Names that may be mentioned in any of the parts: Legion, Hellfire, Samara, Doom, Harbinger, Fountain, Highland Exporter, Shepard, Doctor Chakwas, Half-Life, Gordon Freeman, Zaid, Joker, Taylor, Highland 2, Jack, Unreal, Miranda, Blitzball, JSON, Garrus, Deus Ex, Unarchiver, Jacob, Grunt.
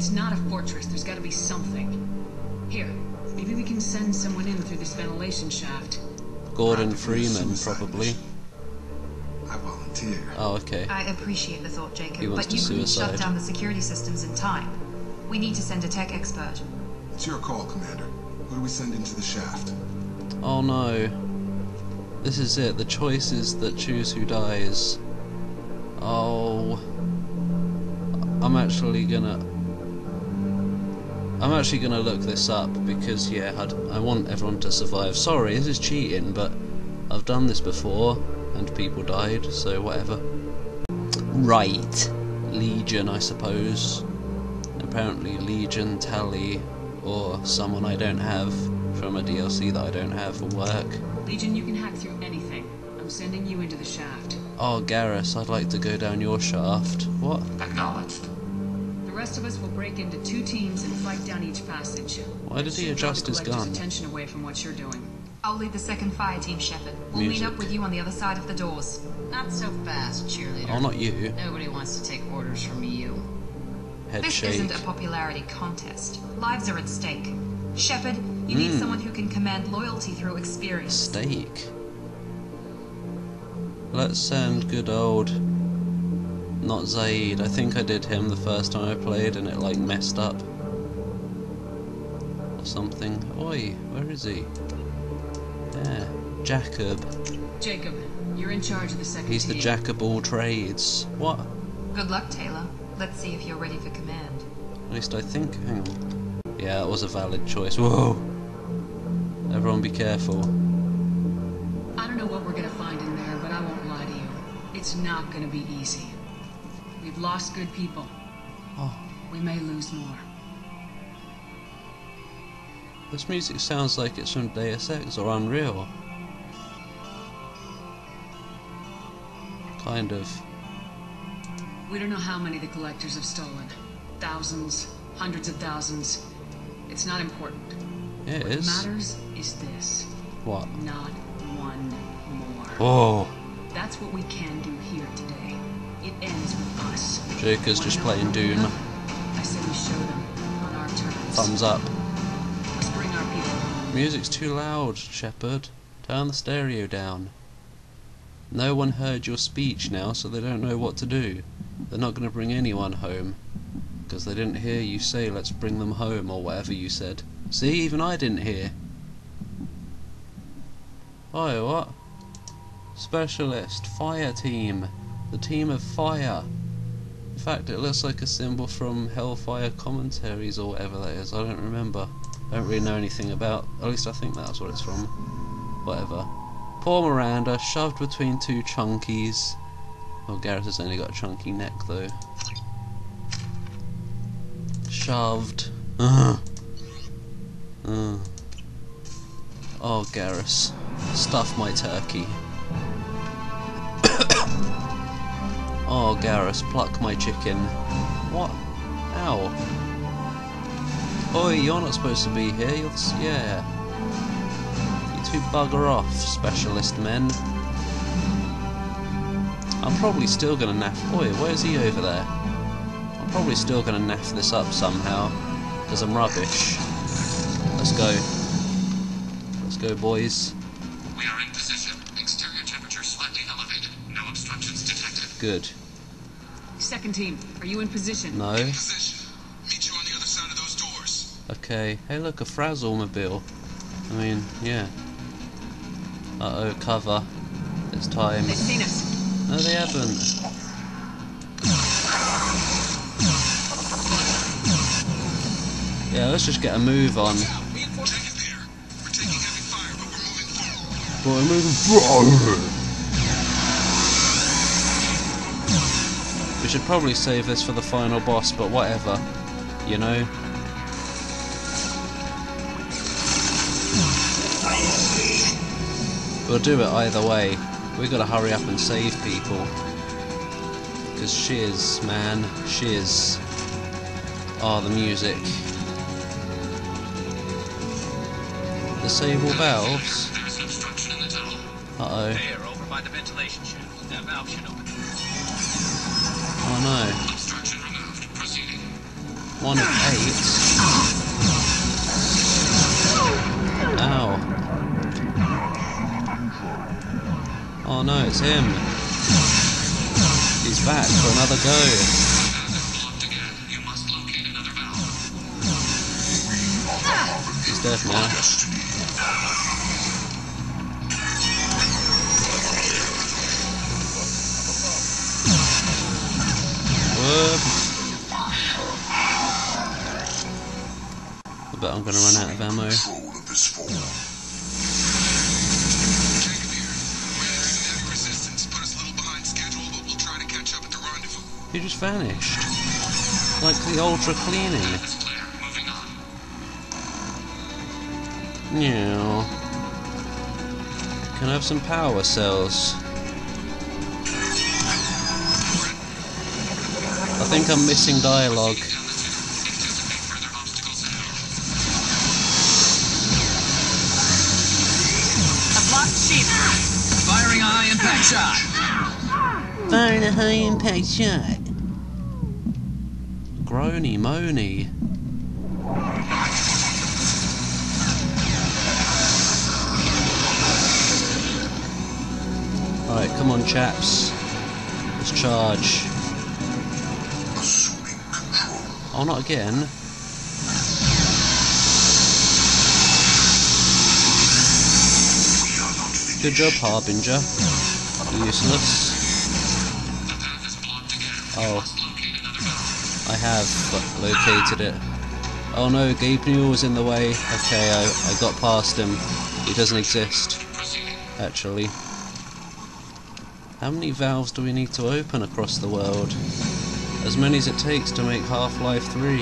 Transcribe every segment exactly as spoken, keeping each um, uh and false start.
It's not a fortress. There's got to be something. Here, maybe we can send someone in through this ventilation shaft. Gordon Freeman, probably. I volunteer. Oh, okay. I appreciate the thought, Jacob, but you couldn't shut down the security systems in time. We need to send a tech expert. It's your call, Commander. Who do we send into the shaft? Oh no. This is it. The choices that choose who dies. Oh. I'm actually gonna... I'm actually gonna look this up because, yeah, I'd, I want everyone to survive. Sorry, this is cheating, but I've done this before and people died, so whatever. Right. Legion, I suppose. Apparently Legion, Tally, or someone I don't have from a D L C that I don't have for work. Legion, you can hack through anything. I'm sending you into the shaft. Oh, Garrus, I'd like to go down your shaft. What? Acknowledged. The rest of us will break into two teams and fight down each passage. Why did he adjust his gun? His attention away from what you're doing. I'll lead the second fire team, Shepard. We'll meet up with you on the other side of the doors. Not so fast, cheerleader. Oh, not you. Nobody wants to take orders from you. Head this shake. Isn't a popularity contest. Lives are at stake. Shepard, you mm. need someone who can command loyalty through experience. Stake. Let's send good old... Not Zaid. I think I did him the first time I played and it like messed up. Or something. Oi, where is he? There. Jacob. Jacob, you're in charge of the second He's team. The Jack of all trades. What? Good luck, Taylor. Let's see if you're ready for command. At least I think. Hang on. Yeah, it was a valid choice. Whoa! Everyone be careful. I don't know what we're gonna find in there, but I won't lie to you. It's not gonna be easy. We've lost good people. Oh. We may lose more. This music sounds like it's from Deus Ex or Unreal. Kind of. We don't know how many the collectors have stolen. Thousands, hundreds of thousands. It's not important. It what is. What matters is this. What? Not one more. Oh. That's what we can do here today. It ends with us. Joker's just playing Doom. Up. I say we show them on our terms. Thumbs up. Let's bring our people. Music's too loud, Shepard. Turn the stereo down. No one heard your speech now, so they don't know what to do. They're not going to bring anyone home, because they didn't hear you say, let's bring them home, or whatever you said. See, even I didn't hear. Oh, what? Specialist, fire team. The team of fire. In fact, it looks like a symbol from Hellfire commentaries, or whatever that is. I don't remember. I don't really know anything about, at least I think that's what it's from. Whatever. Poor Miranda, shoved between two chunkies. Well, Garrus has only got a chunky neck, though. Shoved. Ugh. Ugh. Oh, Garrus. Stuff my turkey. Oh, Garrus, pluck my chicken. What? Ow. Oi, you're not supposed to be here. You're the... Yeah. You two bugger off, specialist men. I'm probably still gonna naff. Oi, where's he over there? I'm probably still gonna naff this up somehow, because I'm rubbish. Let's go. Let's go, boys. We are in position. Exterior temperature slightly elevated. No obstructions detected. Good. Second team, are you in position? No. In position. Meet you on the other side of those doors. Okay. Hey, look, a frazzlemobile. I mean, yeah. Uh oh, cover. It's time. They've seen us. No, they haven't. Yeah, let's just get a move on. But we're moving forward. We should probably save this for the final boss, but whatever. You know? We'll do it either way. We gotta hurry up and save people. Cause shiz, man, shiz. Ah, oh, the music. Disable valves. There's an obstruction in the tunnel. Uh oh. There, over by the ventilation shaft. That valve should open. Oh no. Obstruction removed. Proceeding. one of eight. Ow. Oh no, it's him. He's back for another go. Death now. Whoop. I bet I'm going to run out of ammo. He just vanished. Like the ultra cleaning. Yeah. Can I have some power cells? I think I'm missing dialogue. A blocked sheep. Firing a high impact shot. Firing a high impact shot. Groany moany. Alright, come on chaps. Let's charge. Oh, not again. Good job, Harbinger. Useless. Oh. I have located it. Oh no, Gabriel was in the way. Okay, I, I got past him. He doesn't exist. Actually. How many valves do we need to open across the world? As many as it takes to make Half-Life three.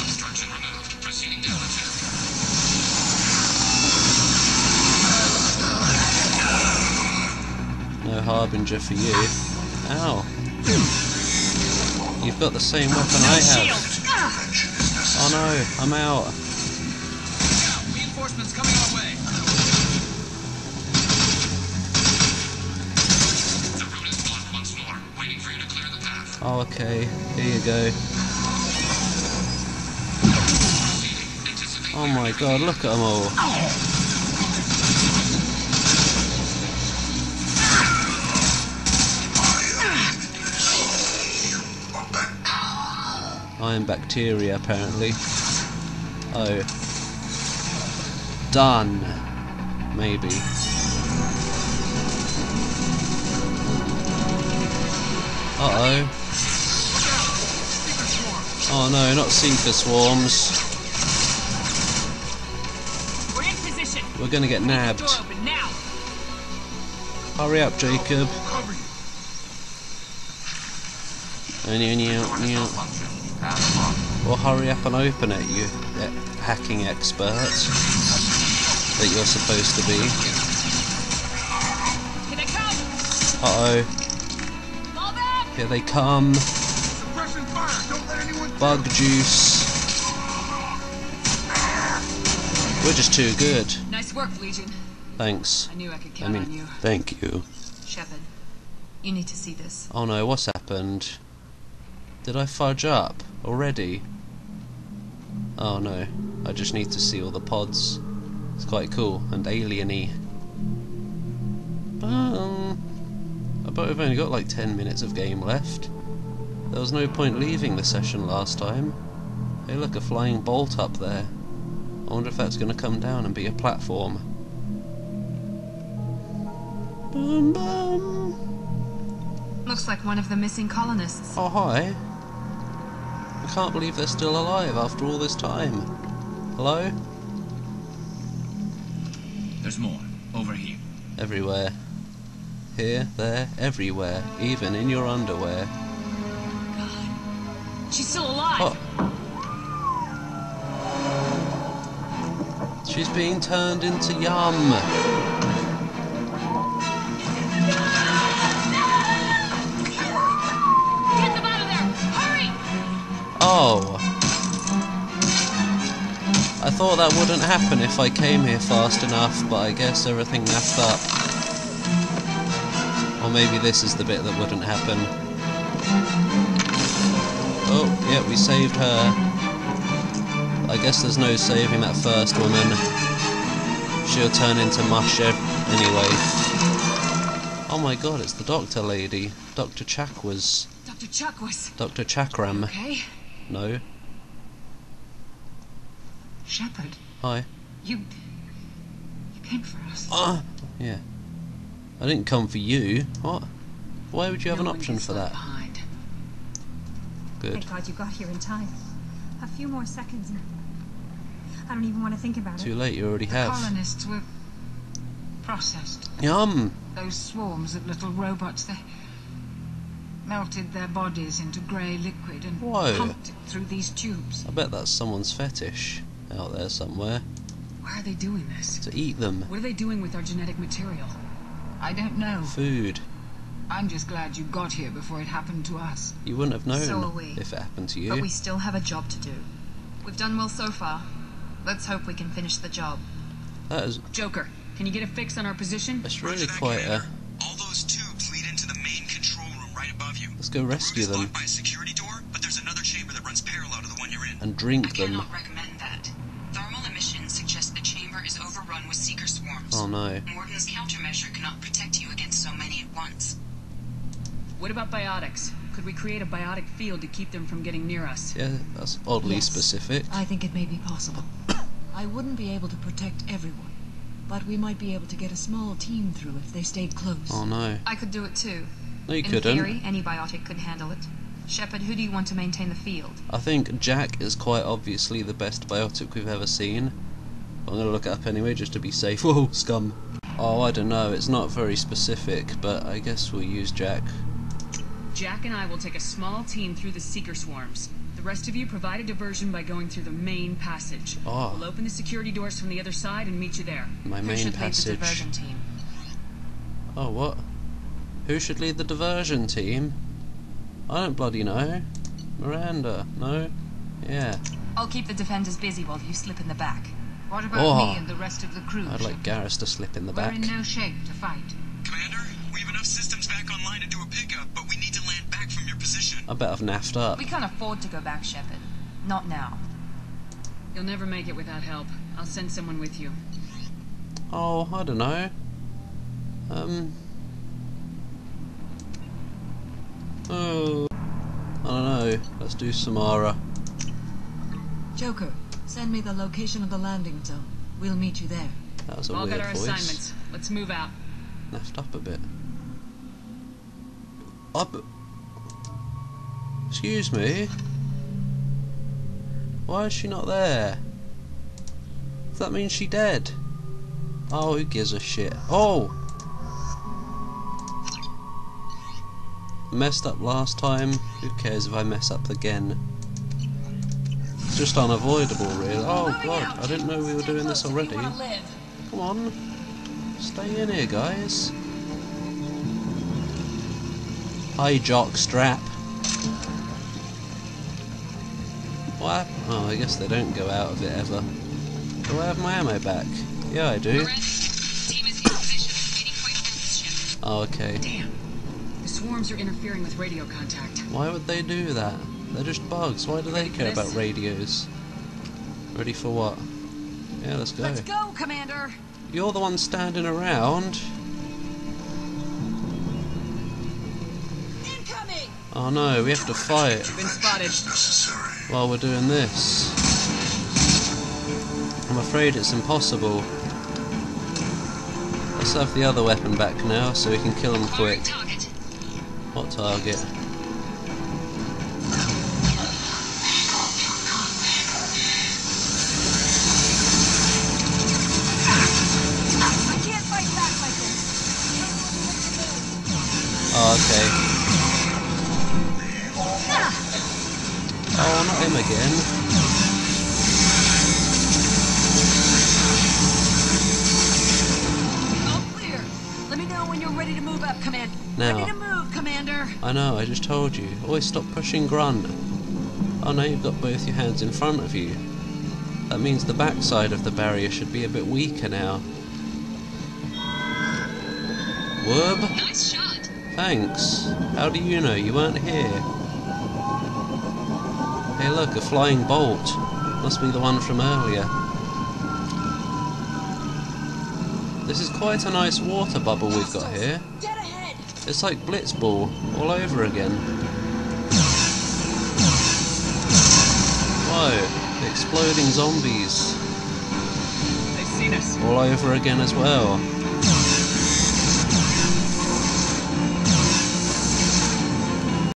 Obstruction removed. Proceeding down the tube. No Harbinger for you. Ow. You've got the same weapon I have. Oh no, I'm out. Reinforcements coming our way. Oh, okay. Here you go. Oh my god, look at them all. I am bacteria, apparently. Oh. Done. Maybe. Uh-oh. Oh no, not seeker swarms. We're in position. We're gonna get nabbed. Now. Hurry up, Jacob. Well, hurry up and open it, you hacking expert that you're supposed to be. Here they come. Uh oh. Here they come. Bug juice. We're just too good. Nice work, Legion. Thanks. I knew I could count I mean, on you. Thank you. Shepard, you need to see this. Oh no, what's happened? Did I fudge up already? Oh no, I just need to see all the pods. It's quite cool and alien-y. Um, I bet we've only got like ten minutes of game left. There was no point leaving the session last time. Hey look, a flying bolt up there. I wonder if that's going to come down and be a platform. Bum, bum. Looks like one of the missing colonists. Oh hi. I can't believe they're still alive after all this time. Hello? There's more. Over here. Everywhere. Here, there, everywhere. Even in your underwear. She's still alive. Oh. She's being turned into yum. Get them out of there! Hurry! Oh. I thought that wouldn't happen if I came here fast enough, but I guess everything naffed up. Or maybe this is the bit that wouldn't happen. Oh, yeah, we saved her. I guess there's no saving that first woman. She'll turn into mush anyway. Oh my god, it's the doctor lady. Doctor Chakwas. Doctor Chakwas. Doctor Chakram. Okay. No. Shepard. Hi. You... you came for us. Ah! Uh, yeah. I didn't come for you. What? Why would you have no an option for that? Behind. Good. Thank God you got here in time. A few more seconds and I don't even want to think about Too it. Too late, you already the have. Colonists were processed. Yum! Those swarms of little robots, they melted their bodies into grey liquid and Whoa. pumped it through these tubes. I bet that's someone's fetish out there somewhere. Why are they doing this? To eat them. What are they doing with our genetic material? I don't know. Food. I'm just glad you got here before it happened to us. You wouldn't have known so are we. if it happened to you. But we still have a job to do. We've done well so far. Let's hope we can finish the job. That is... Joker, can you get a fix on our position? That's really quite a... All those tubes lead into the main control room right above you. Let's go rescue them. The room is locked by a security door, but there's another chamber that runs parallel to the one you're in. And drink I them. I cannot recommend that. Thermal emissions suggest the chamber is overrun with seeker swarms. Oh no. Morden's countermeasure cannot protect you against so many at once. What about biotics? Could we create a biotic field to keep them from getting near us? Yeah, that's oddly yes, specific. I think it may be possible. I wouldn't be able to protect everyone, but we might be able to get a small team through if they stayed close. Oh no. I could do it too. No, you couldn't. In theory, any biotic could handle it. Shepard, who do you want to maintain the field? I think Jack is quite obviously the best biotic we've ever seen. I'm gonna look it up anyway just to be safe. Whoa, scum. Oh, I don't know. It's not very specific, but I guess we'll use Jack. Jack and I will take a small team through the seeker swarms. The rest of you provide a diversion by going through the main passage. Oh. We'll open the security doors from the other side and meet you there. My Who main passage. Lead the diversion team? Oh, what? Who should lead the diversion team? I don't bloody know. Miranda, no? Yeah. I'll keep the defenders busy while you slip in the back. What about oh. me and the rest of the crew? I'd like Garrus to slip in the We're back. We're in no shape to fight. Commander? We have enough systems back online to do a pickup, but we need to land back from your position. I bet I've naffed up. We can't afford to go back, Shepard. Not now. You'll never make it without help. I'll send someone with you. Oh, I don't know. Um. Oh. I don't know. Let's do Samara. Joker, send me the location of the landing zone. We'll meet you there. That was a weird voice. All got our assignments. Let's move out. Naffed up a bit. Up. Excuse me. Why is she not there? Does that mean she dead? Oh, who gives a shit? Oh! Messed up last time. Who cares if I mess up again? It's just unavoidable, really. Oh god, I didn't know we were doing this already. Come on. Stay in here, guys. Hi, jock strap. What? Oh, I guess they don't go out of it ever. Do I have my ammo back? Yeah, I do. Oh, okay. Damn. The swarms are interfering with radio contact. Why would they do that? They're just bugs. Why do they care about radios? Ready for what? Yeah, let's go. Let's go, Commander. You're the one standing around. Oh no, we have to fight. You've been spotted. While we're doing this. I'm afraid it's impossible. Let's have the other weapon back now so we can kill them quick. What target? I can't fight back like this. Oh, okay. Oh, not him again. All clear. Let me know when you're ready to move up, Commander. Now. Ready to move, Commander. I know, I just told you. Always stop pushing Grunt. Oh no, you've got both your hands in front of you. That means the backside of the barrier should be a bit weaker now. Whoop. Nice shot. Thanks. How do you know you weren't here? Hey look, a flying bolt. Must be the one from earlier. This is quite a nice water bubble we've got here. It's like Blitzball all over again. Whoa, exploding zombies. They've seen us. All over again as well.